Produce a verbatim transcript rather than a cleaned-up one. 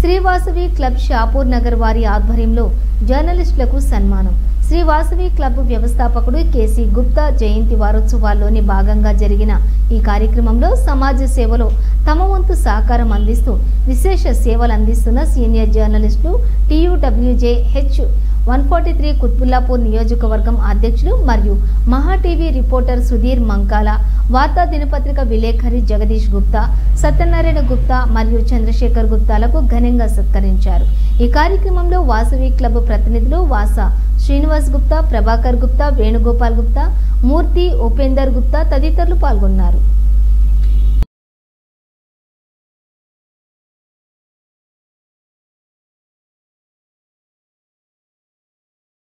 Sri Vasavi club శాపూర్నగర్ వారి ఆధ్వర్యంలో జర్నలిస్టులకు సన్మానం. శ్రీవాసవి క్లబ్ వ్యవస్థాపకుడు కేసీ గుప్తా జయంతి వారోత్సవాల్లోని భాగంగా జరిగిన ఈ కార్యక్రమంలో సమాజ సేవలో తమ వంతు సహకారం అందిస్తూ విశేష సేవలు అందిస్తున్న సీనియర్ జర్నలిస్టు టీవీడబ్ల్యూజే హెచ్ एक सौ तैंतालीस కుర్పుల్లాపుర్ నియోజకవర్గం అధ్యక్షులు మరియు మహాటీవి రిపోర్టర్ సుధీర్ మంకాలా, వార్తా దినపత్రిక విలేఖరి జగదీష్ గుప్తా, సత్యనారాయణ గుప్తా మరియు చంద్రశేఖర్ గుప్తాలకు ఘనంగా సత్కరించారు. ఈ కార్యక్రమంలో వాసవి క్లబ్ ప్రతినిధులు వాస శ్రీనివాస్ గుప్తా, ప్రభాకర్ గుప్తా, వేణుగోపాల్ గుప్తా, మూర్తి, ఉపేందర్ గుప్తా తదితరులు పాల్గొన్నారు.